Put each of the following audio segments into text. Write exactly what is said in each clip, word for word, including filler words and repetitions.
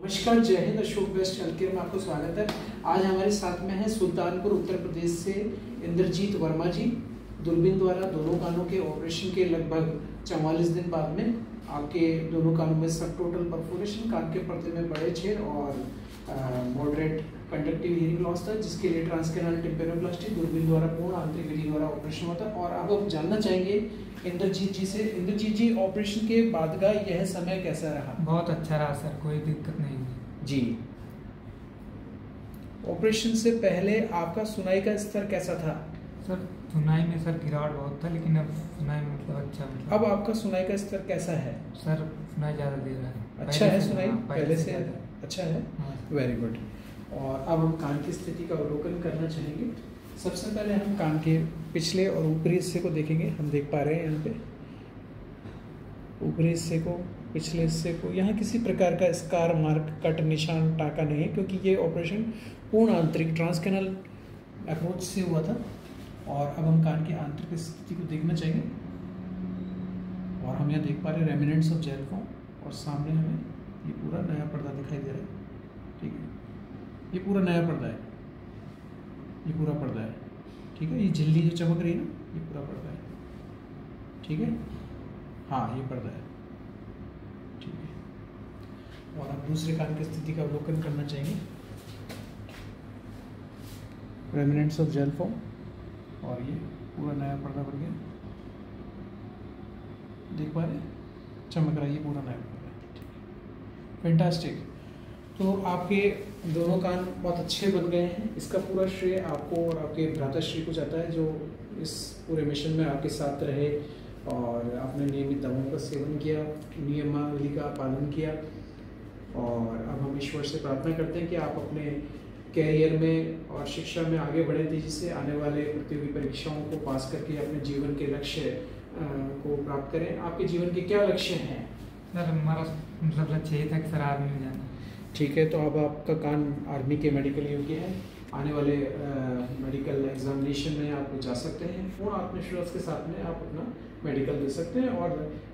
नमस्कार, जय Hind. Ashok best health care में आपको स्वागत है। आज हमारे साथ में है सुल्तानपुर उत्तर प्रदेश से इंद्रजीत वर्मा जी। दूरबीन द्वारा दोनों कानों के ऑपरेशन के लगभग चौवालीस दिन बाद में आपके दोनों कानों में सब टोटल परफोरेशन, कान के पर्दे में बड़े छेद और मॉडरेट कंडक्टिव हियरिंग लॉस था, जिसके लिए ट्रांसकेनल टिम्पैनोप्लास्टी दूरबीन द्वारा पूर्ण आंतरिक विधि द्वारा ऑपरेशन हुआ था। और अब हम जानना चाहेंगे इंद्रजीत जी से, इंद्रजीत जी, ऑपरेशन के बाद का यह समय कैसा रहा? बहुत अच्छा रहा सर, कोई दिक्कत नहीं जी। ऑपरेशन से पहले आपका सुनाई का स्तर कैसा था? सर सुनाई में सर गिरावट बहुत था, लेकिन अब सुनाई मतलब अच्छा मतलब। अब आपका सुनाई का स्तर कैसा है? सर सुनाई ज़्यादा दे रहा है, अच्छा है सुनाई पहले से, अच्छा है, वेरी गुड। और अब हम कान की स्थिति का अवलोकन करना चाहेंगे। सबसे पहले हम कान के पिछले और ऊपरी हिस्से को देखेंगे। हम देख पा रहे हैं यहाँ पे ऊपरी हिस्से को, पिछले हिस्से को, यहाँ किसी प्रकार का स्कार मार्क, कट, निशान, टाका नहीं है, क्योंकि ये ऑपरेशन पूर्ण आंतरिक ट्रांसकेनल अप्रोच से हुआ था। और अब हम कान की आंतरिक स्थिति को देखना चाहेंगे और हम यहाँ देख पा रहे रेमिनेंट्स ऑफ जेल फॉर्म, और सामने हमें ये पूरा नया पर्दा दिखाई दे रहा है। ठीक है, ये पूरा नया पर्दा है, ये पूरा पर्दा है, ठीक है। ये झिल्ली जो चमक रही है ना, ये पूरा पर्दा है, ठीक है, हाँ ये पर्दा है, ठीक है। और आप दूसरे कान की स्थिति का अवलोकन करना चाहेंगे, रेमिनेंट्स ऑफ जेल फॉर्म, और ये पूरा नया पर्दा बन गया, देख पा रहे चमक रहा है, ये पूरा नया पर्दा है, ठीक है, फैंटास्टिक। तो आपके दोनों कान बहुत अच्छे बन गए हैं। इसका पूरा श्रेय आपको और आपके भ्राताश्री को जाता है, जो इस पूरे मिशन में आपके साथ रहे और आपने नियमित दवाओं का सेवन किया, नियमावली का पालन किया। और अब हम ईश्वर से प्रार्थना करते हैं कि आप अपने कैरियर में और शिक्षा में आगे बढ़े, तेजी से आने वाले प्रतियोगी परीक्षाओं को पास करके अपने जीवन के लक्ष्य को प्राप्त करें। आपके जीवन के क्या लक्ष्य हैं? सर हमारा मतलब लक्ष्य ये था कि सर आर्मी में जाना। ठीक है, तो अब आपका कान आर्मी के मेडिकल योग्य है, आने वाले आ, मेडिकल एग्जामिनेशन में आप जा सकते हैं। पूर्ण आत्मविश्वास के साथ में आप अपना मेडिकल दे सकते हैं और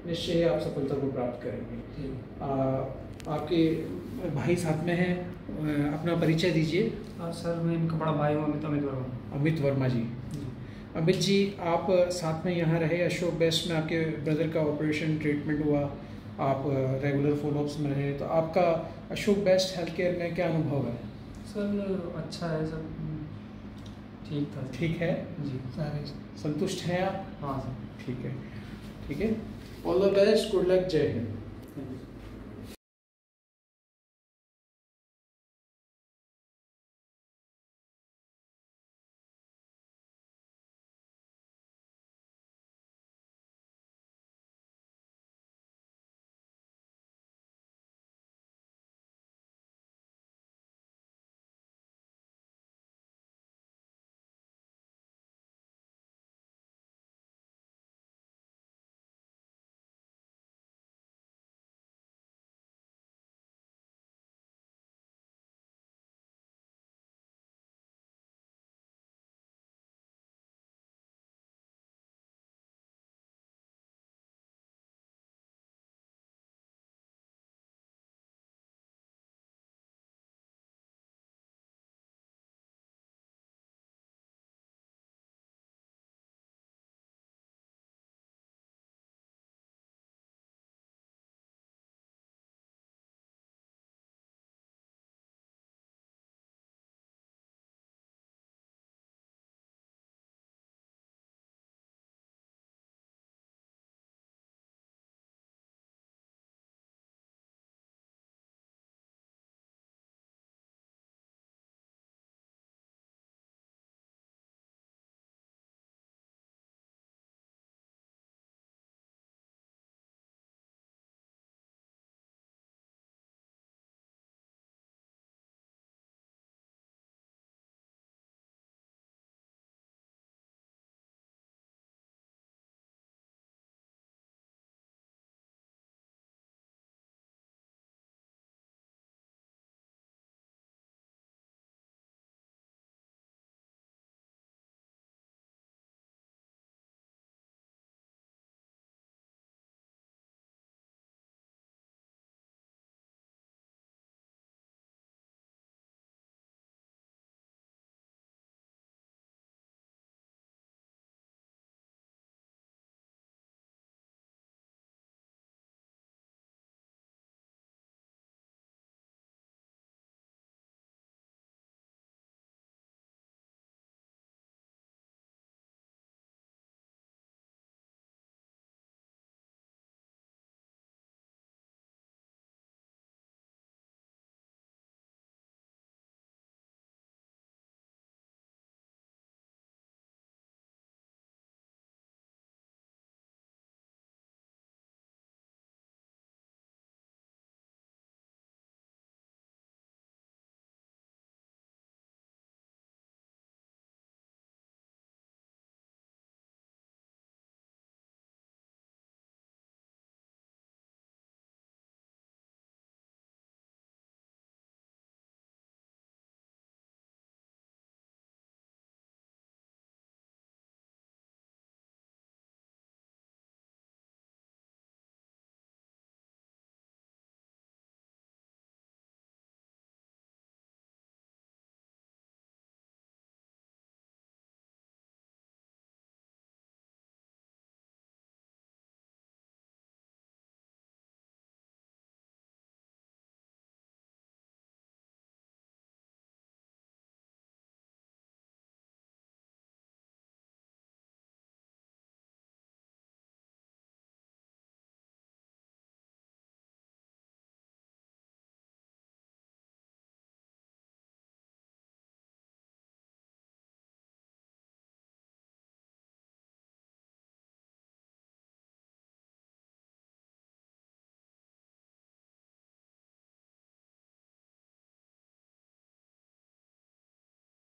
निश्चय आप सफलता को प्राप्त करेंगे। आ, आपके भाई साथ में हैं, अपना परिचय दीजिए। सर मैं इनका बड़ा भाई हूँ, अमित वर्मा। अमित वर्मा जी, अमित जी आप साथ में यहाँ रहे, अशोक बेस्ट में आपके ब्रदर का ऑपरेशन ट्रीटमेंट हुआ, आप रेगुलर फॉलोअप्स में रहे, तो आपका अशोक बेस्ट हेल्थ केयर में क्या अनुभव है? सर अच्छा है सर, ठीक था। ठीक है जी, सारे संतुष्ट हैं आप? हाँ सर, ठीक है, ठीक है, all the best, good luck, जय हिंद।